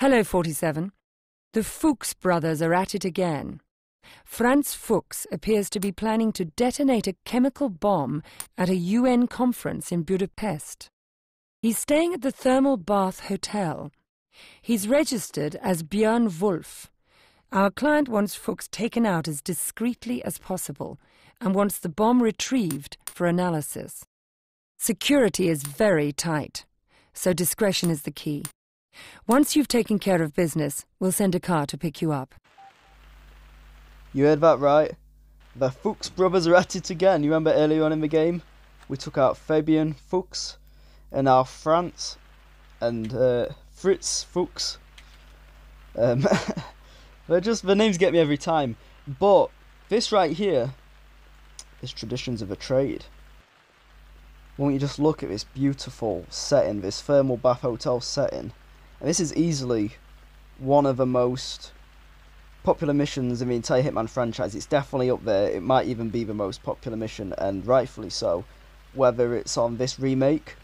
Hello, 47. The Fuchs brothers are at it again. Franz Fuchs appears to be planning to detonate a chemical bomb at a UN conference in Budapest. He's staying at the Thermal Bath Hotel. He's registered as Björn Wolf. Our client wants Fuchs taken out as discreetly as possible and wants the bomb retrieved for analysis. Security is very tight, so discretion is the key. Once you've taken care of business, we'll send a car to pick you up. You heard that right. The Fuchs brothers are at it again. You remember earlier on in the game? We took out Fabian Fuchs and our Franz and Fritz Fuchs. They're just, the names get me every time. But this right here is Traditions of a Trade. Won't you just look at this beautiful setting, this Thermal Bath Hotel setting. And this is easily one of the most popular missions in the entire Hitman franchise. It's definitely up there. It might even be the most popular mission, and rightfully so. Whether it's on this remake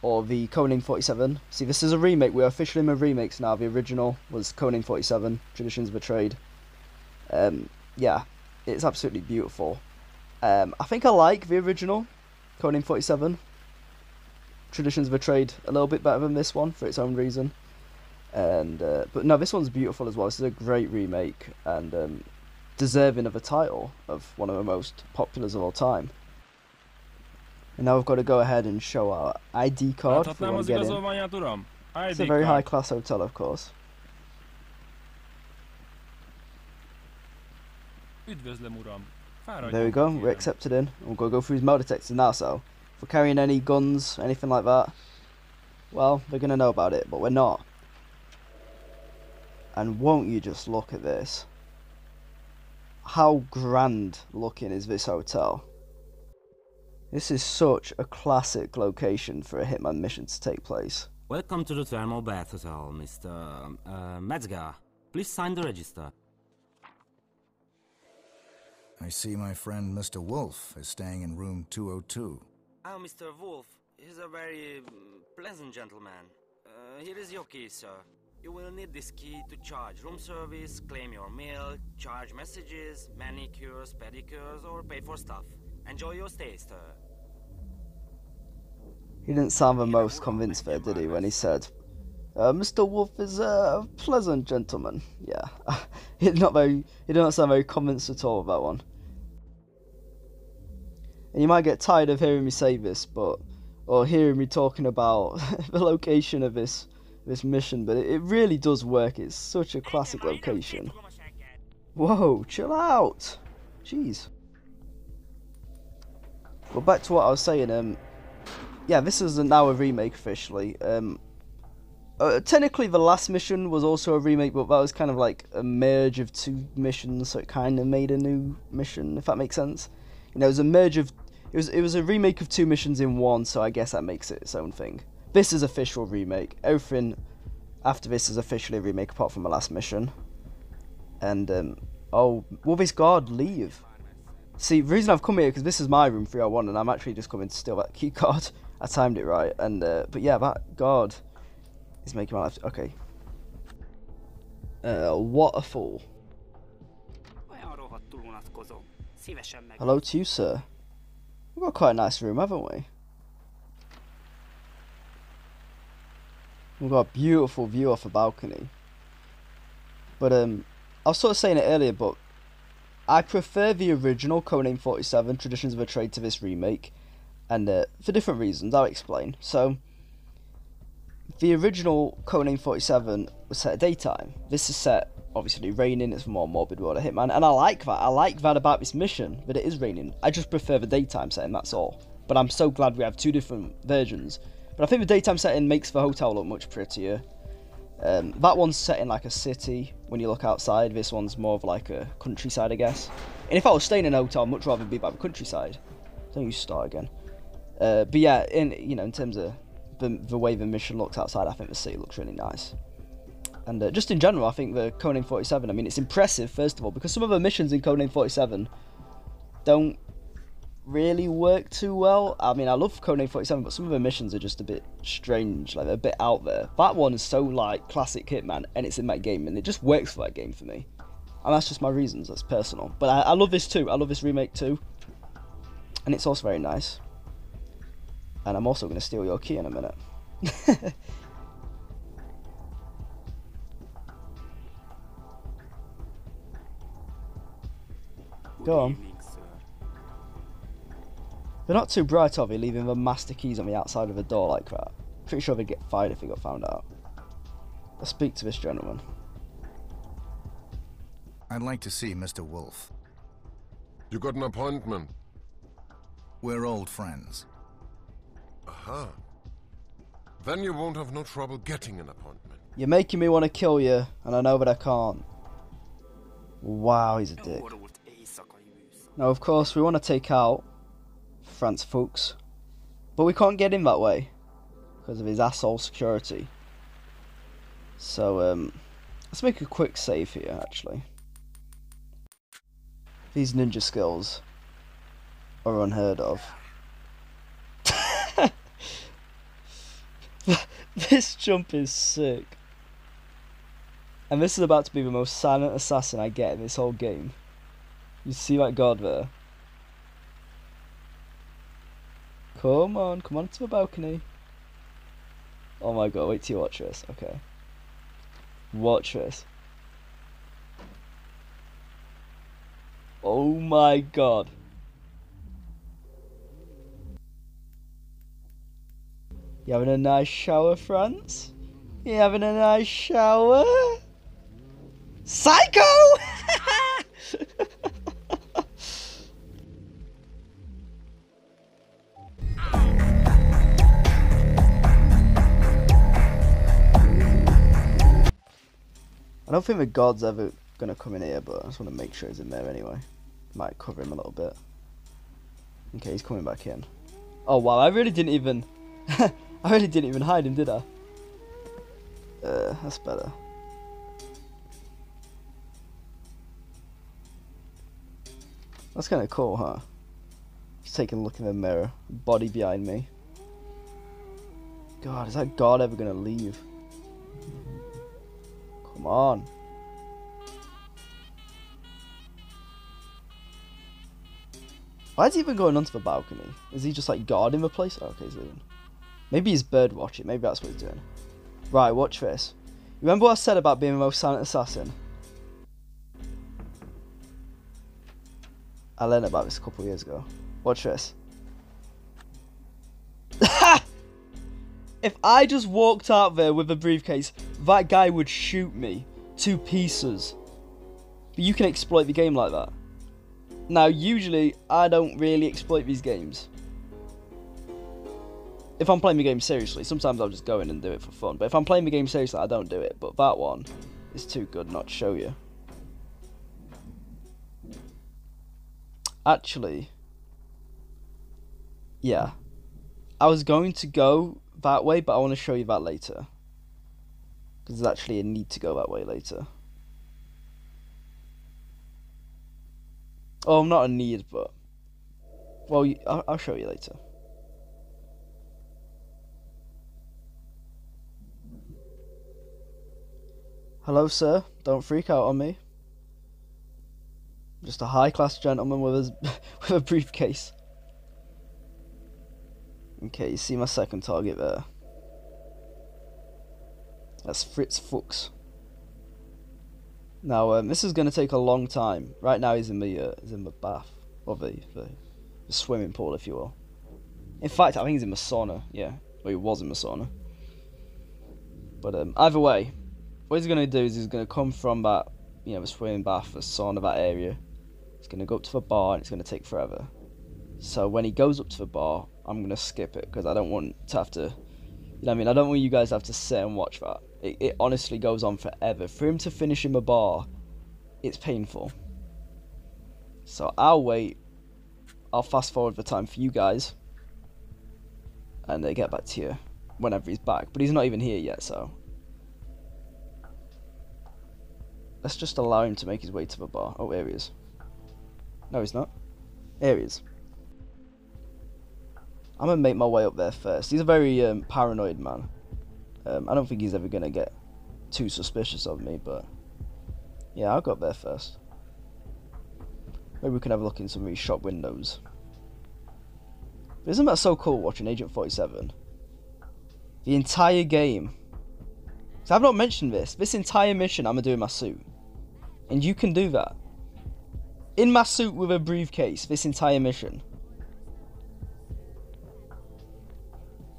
or the Codename 47. See, this is a remake. We're officially in the remakes now. The original was Codename 47, Traditions of a Trade. Yeah, it's absolutely beautiful. I think I like the original, Codename 47. Traditions of a Trade a little bit better than this one for its own reason. And but no, this one's beautiful as well. This is a great remake and deserving of a title of one of the most populars of all time. And now we've got to go ahead and show our ID card. If we want to get in. It's a very high class hotel, of course. There we go, we're accepted in. We've got to go through his metal detectors now, so if we're carrying any guns, anything like that, well, they're going to know about it, but we're not. And won't you just look at this? How grand looking is this hotel? This is such a classic location for a Hitman mission to take place. Welcome to the Thermal Bath Hotel, Mr. Metzger. Please sign the register. I see my friend Mr. Wolf is staying in room 202. Oh, Mr. Wolf, he's a very pleasant gentleman. Here is your key, sir. You will need this key to charge room service, claim your meal, charge messages, manicures, pedicures, or pay for stuff. Enjoy your stay, sir. He didn't sound the most convinced there, did he, when he said, Mr. Wolf is a pleasant gentleman. Yeah, he did not sound very convinced at all about that one. And you might get tired of hearing me say this, but, or hearing me talking about the location of this mission, but it really does work. It's such a classic location. Whoa, chill out. Jeez. But back to what I was saying. Yeah, this is now a remake officially. Technically, the last mission was also a remake, but that was kind of like a merge of two missions, so it kind of made a new mission, if that makes sense. You know, it was a merge of it was a remake of two missions in one, so I guess that makes it its own thing. This is official remake. Everything after this is officially a remake apart from the last mission. And, oh, will this guard leave? See, the reason I've come here because this is my room 301 and I'm actually just coming to steal that key card. I timed it right. And, but yeah, that guard is making my life... Okay. What a fool. Hello to you, sir. We've got quite a nice room, haven't we? We've got a beautiful view off a balcony. But I was sort of saying it earlier, but I prefer the original Codename 47 Traditions of a Trade to this remake, and for different reasons, I'll explain. So, the original Codename 47 was set at daytime. This is set, obviously, raining. It's a more morbid world of Hitman, and I like that. I like that about this mission, that it is raining. I just prefer the daytime setting, that's all. But I'm so glad we have two different versions. But I think the daytime setting makes the hotel look much prettier. That one's set in like a city when you look outside. This one's more of like a countryside, I guess. And if I was staying in a hotel, I'd much rather be by the countryside. Don't you start again. But yeah, in terms of the way the mission looks outside, I think the city looks really nice. And just in general, I think the Codename 47, I mean, it's impressive, first of all, because some of the missions in Codename 47 don't really work too well. I mean, I love Codename 47, but some of the missions are just a bit strange, like they're a bit out there. That one is so like classic Hitman, and it's in that game, and it just works for that game for me. And that's just my reasons, that's personal. But I love this too, I love this remake too. And it's also very nice. And I'm also going to steal your key in a minute. Go on. They're not too bright, are they, leaving the master keys on the outside of the door like that? Pretty sure they'd get fired if they got found out. Let's speak to this gentleman. I'd like to see Mr. Wolf. You got an appointment? We're old friends. Aha. Then you won't have no trouble getting an appointment. You're making me want to kill you, and I know that I can't. Wow, he's a dick. Now, of course, we want to take out Franz Fuchs, but we can't get him that way because of his asshole security. So, let's make a quick save here, actually. These ninja skills are unheard of. This jump is sick. And this is about to be the most silent assassin I get in this whole game. You see that guard there? Come on to the balcony. Oh my god, wait till you watch this. Okay. Watch this. Oh my god. You having a nice shower, Franz? You having a nice shower? Psycho! I don't think the guard's ever going to come in here, but I just want to make sure he's in there anyway. Might cover him a little bit. Okay, he's coming back in. Oh wow, I really didn't even... I really didn't even hide him, did I? That's better. That's kind of cool, huh? Just taking a look in the mirror. Body behind me. God, is that guard ever going to leave? Come on. Why is he even going onto the balcony? Is he just like guarding the place? Oh, okay, he's leaving. Maybe he's bird watching. Maybe that's what he's doing. Right, watch this. Remember what I said about being the most silent assassin? I learned about this a couple of years ago. Watch this. If I just walked out there with a briefcase, that guy would shoot me to pieces. But you can exploit the game like that. Now, usually, I don't really exploit these games. If I'm playing the game seriously, sometimes I'll just go in and do it for fun. But if I'm playing the game seriously, I don't do it. But that one is too good not to show you. Actually, yeah. I was going to go that way, but I want to show you that later, because there's actually a need to go that way later. Oh, not a need, but well, I'll show you later. Hello, sir. Don't freak out on me. I'm just a high-class gentleman with a briefcase. Okay, you see my second target there. That's Fritz Fuchs. Now, this is going to take a long time. Right now he's in the bath, or the swimming pool, if you will. In fact, I think he's in the sauna, yeah. Well, he was in the sauna. But either way, what he's going to do is he's going to come from that, you know, the swimming bath, the sauna, that area. He's going to go up to the bar, and it's going to take forever. So when he goes up to the bar, I'm going to skip it, because I don't want to have to, you know what I mean, I don't want you guys to have to sit and watch that. It honestly goes on forever. For him to finish in the bar, it's painful. So I'll wait, I'll fast forward the time for you guys, and they get back to you whenever he's back, but he's not even here yet, so. Let's just allow him to make his way to the bar. Oh, here he is. No, he's not. Here he is. I'm going to make my way up there first. He's a very paranoid man. I don't think he's ever going to get too suspicious of me, but yeah, I'll go up there first. Maybe we can have a look in some of these shop windows. But isn't that so cool watching Agent 47? The entire game. So I've not mentioned this. This entire mission I'm going to do in my suit. And you can do that. In my suit with a briefcase, this entire mission.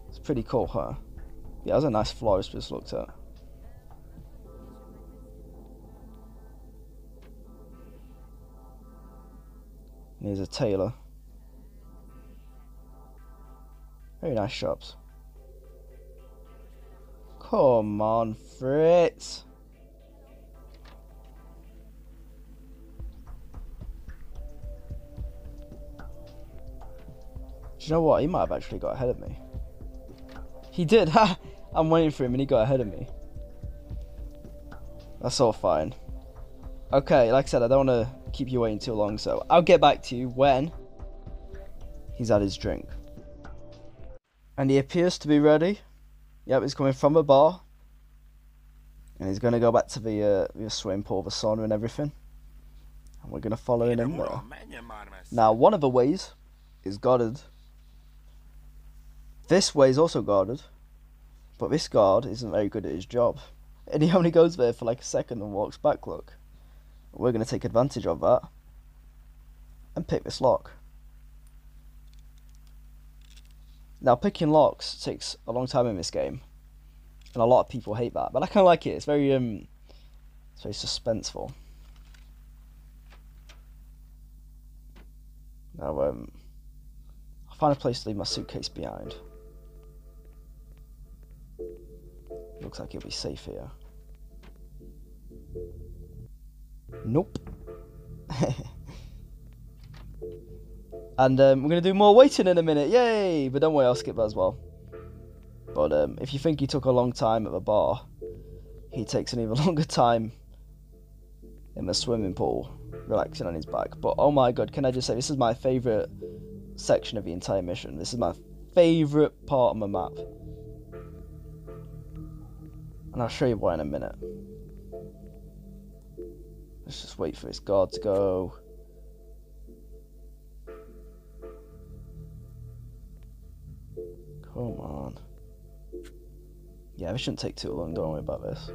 It's pretty cool, huh? Yeah, that was a nice florist we just looked at. And here's a tailor. Very nice shops. Come on, Fritz. Do you know what? He might have actually got ahead of me. He did, ha! I'm waiting for him and he got ahead of me. That's all fine. Okay, like I said, I don't want to keep you waiting too long, so I'll get back to you when he's had his drink. And he appears to be ready. Yep, he's coming from a bar. And he's going to go back to the swimming pool, the sauna and everything. And we're going to follow him in there. Now, one of the ways is guarded. This way is also guarded. But this guard isn't very good at his job. And he only goes there for like a second and walks back, look. We're going to take advantage of that. And pick this lock. Now, picking locks takes a long time in this game, and a lot of people hate that, but I kind of like it. It's very suspenseful. Now, I'll find a place to leave my suitcase behind. Looks like it'll be safe here. Nope. And we're going to do more waiting in a minute, yay! But don't worry, I'll skip that as well. But if you think he took a long time at the bar, he takes an even longer time in the swimming pool, relaxing on his back. But oh my god, can I just say, this is my favourite section of the entire mission. This is my favourite part on the map. And I'll show you why in a minute. Let's just wait for his guard to go. Come on. Yeah, this shouldn't take too long, don't worry about this.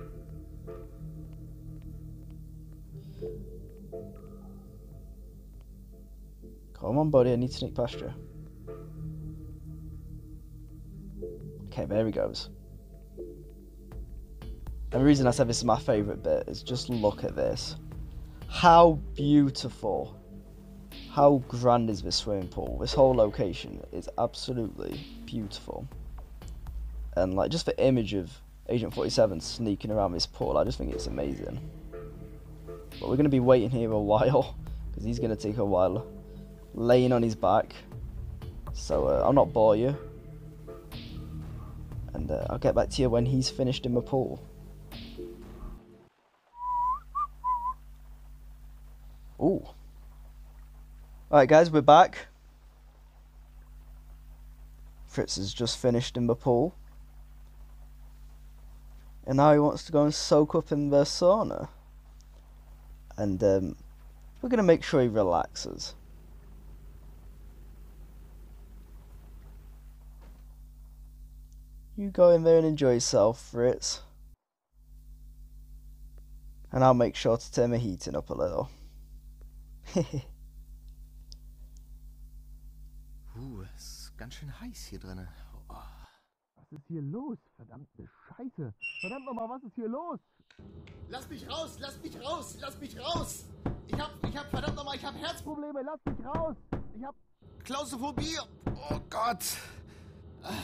Come on, buddy, I need to sneak past you. Okay, there he goes. And the reason I said this is my favourite bit is just look at this. How beautiful. How grand is this swimming pool? This whole location is absolutely beautiful. And like just the image of Agent 47 sneaking around this pool, I just think it's amazing. But we're going to be waiting here a while, because he's going to take a while laying on his back. So I'll not bore you. And I'll get back to you when he's finished in the pool. Ooh. Alright guys, we're back. Fritz has just finished in the pool. And now he wants to go and soak up in the sauna. And we're going to make sure he relaxes. You go in there and enjoy yourself, Fritz. And I'll make sure to turn the heating up a little. Hehe. Ganz schön heiß hier drinne. Oh. Was ist hier los? Verdammte Scheiße. Verdammt nochmal, was ist hier los? Lass mich raus, lass mich raus, lass mich raus. Ich hab verdammt nochmal, ich hab Herzprobleme, lass mich raus. Ich hab Klaustrophobie. Oh Gott. Oh.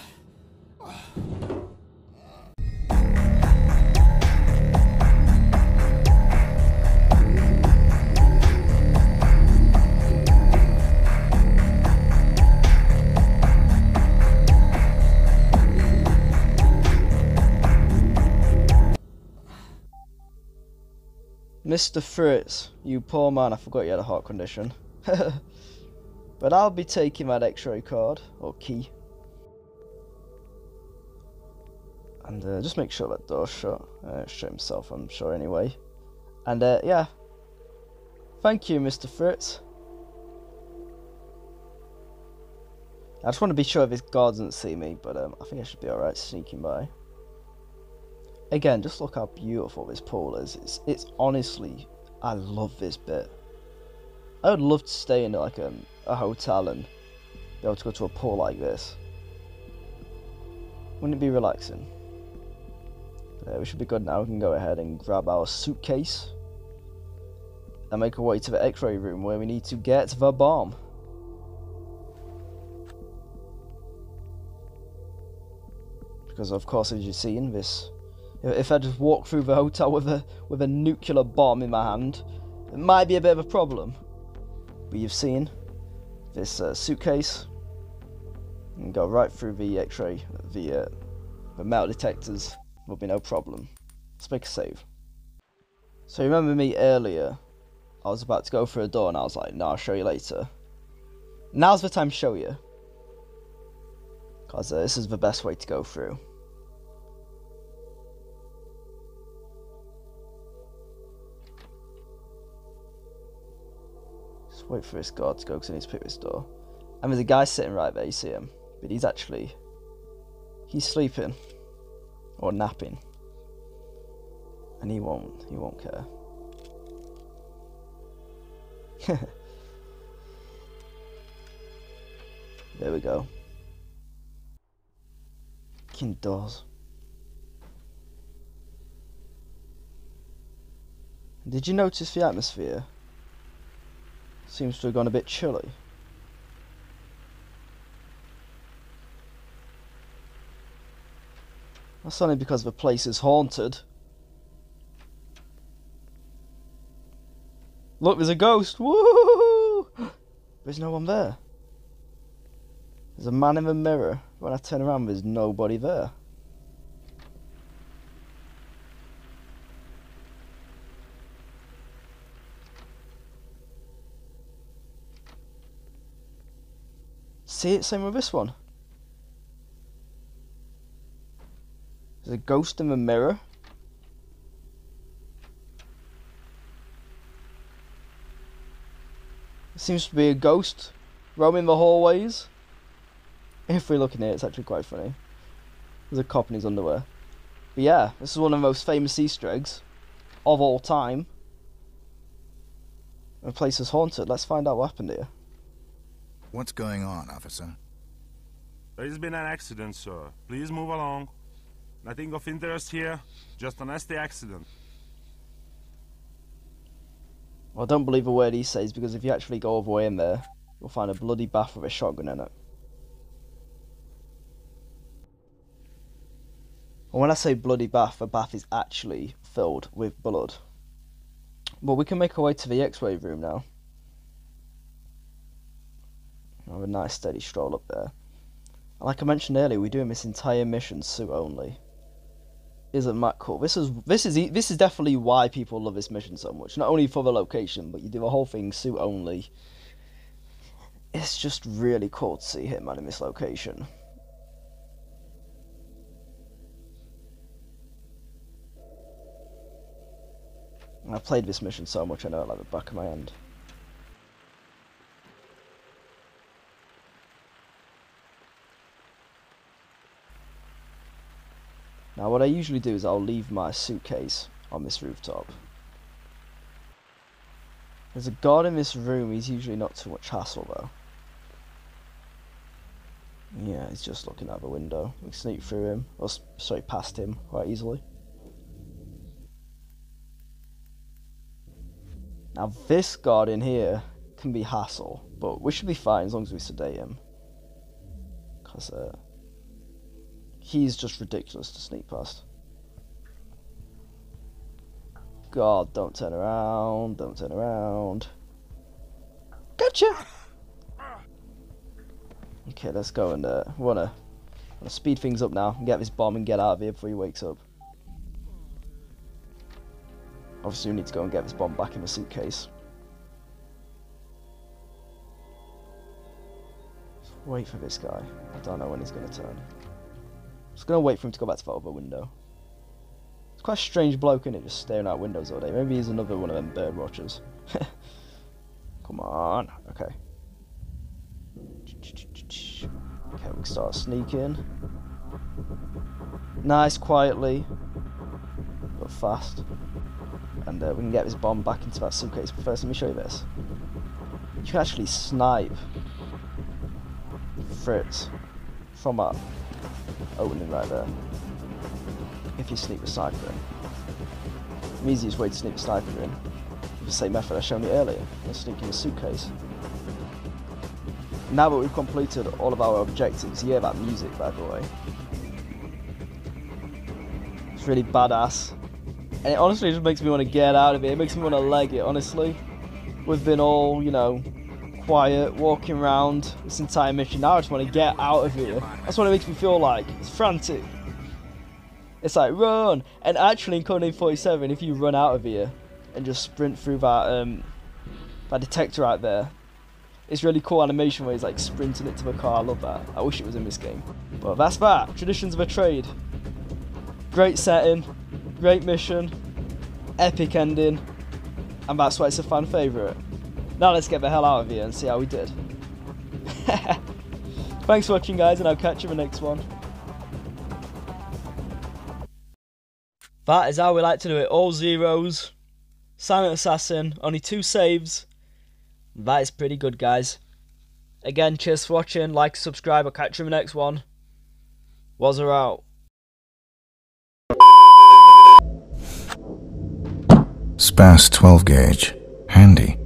Mr. Fritz, you poor man, I forgot you had a heart condition. But I'll be taking that x-ray card, or key, And just make sure that door's shut. Shut himself, I'm sure, anyway. And yeah. Thank you, Mr. Fritz. I just want to be sure if his guard doesn't see me, but I think I should be alright sneaking by. Again, just look how beautiful this pool is. It's honestly, I love this bit. I would love to stay in like a hotel and be able to go to a pool like this. Wouldn't it be relaxing? We should be good now. We can go ahead and grab our suitcase and make our way to the x-ray room where we need to get the bomb. Because of course, as you've seen, this, if I just walk through the hotel with a nuclear bomb in my hand, it might be a bit of a problem. But you've seen this suitcase, and go right through the x-ray, the metal detectors, will be no problem. Let's make a save. So remember me earlier, I was about to go through a door and I was like, no, I'll show you later. Now's the time to show you. Because this is the best way to go through. Just wait for this guard to go because I need to pick this door. And there's a guy sitting right there, you see him. But he's actually, he's sleeping. Or napping. And he won't care. There we go. Fucking doors. Did you notice the atmosphere? Seems to have gone a bit chilly. That's only because the place is haunted. Look, there's a ghost! Woo! There's no one there. There's a man in the mirror. When I turn around, there's nobody there. See it? Same with this one. There's a ghost in the mirror. There seems to be a ghost roaming the hallways. If we're looking at it, it's actually quite funny. There's a cop in his underwear. But yeah, this is one of the most famous Easter eggs of all time. The place is haunted. Let's find out what happened here. What's going on, officer? There's been an accident, sir. Please move along. Nothing of interest here, just a nasty accident. Well, I don't believe a word he says, because if you actually go all the way in there, you'll find a bloody bath with a shotgun in it. And when I say bloody bath, the bath is actually filled with blood. But we can make our way to the x-ray room now. Have a nice steady stroll up there. And like I mentioned earlier, we're doing this entire mission suit only. Isn't that cool? This is definitely why people love this mission so much. Not only for the location, but you do the whole thing suit only. It's just really cool to see Hitman in this location. And I've played this mission so much, I know it like the back of my hand. Now what I usually do is I'll leave my suitcase on this rooftop. There's a guard in this room, he's usually not too much hassle though. Yeah, he's just looking out the window. We can sneak through him, or sorry, past him quite easily. Now this guard in here can be hassle, but we should be fine as long as we sedate him. Because he's just ridiculous to sneak past. God, don't turn around, don't turn around. Gotcha! Okay, let's go and wanna speed things up now and get this bomb and get out of here before he wakes up. Obviously, we need to go and get this bomb back in the suitcase. Just wait for this guy. I don't know when he's gonna turn. Just gonna wait for him to go back to that other window. It's quite a strange bloke, isn't it? Just staring out windows all day. Maybe he's another one of them bird watchers. Come on. Okay. Okay, we can start sneaking. Nice, quietly, but fast. And we can get this bomb back into that suitcase. But first, let me show you this. You can actually snipe Fritz from that opening right there if you sneak the sniper in. The easiest way to sneak the sniper in is the same method I showed you earlier, and sneaking the suitcase. Now that we've completed all of our objectives, you hear that music, by the way. It's really badass. And it honestly just makes me want to get out of here. It makes me want to leg it, honestly. We've been all, you know, quiet, walking around this entire mission. Now I just want to get out of here. That's what it makes me feel like. It's frantic. It's like, run! And actually, in Codename 47, if you run out of here and just sprint through that detector out there, it's really cool animation where he's like sprinting it to the car. I love that. I wish it was in this game. But that's that. Traditions of a Trade. Great setting. Great mission. Epic ending. And that's why it's a fan favourite. Now let's get the hell out of here and see how we did. Thanks for watching, guys, and I'll catch you in the next one. That is how we like to do it. All zeros. Silent Assassin. Only 2 saves. That is pretty good, guys. Again, cheers for watching. Like, subscribe. I'll catch you in the next one. Wazzer out. Spas 12 gauge. Handy.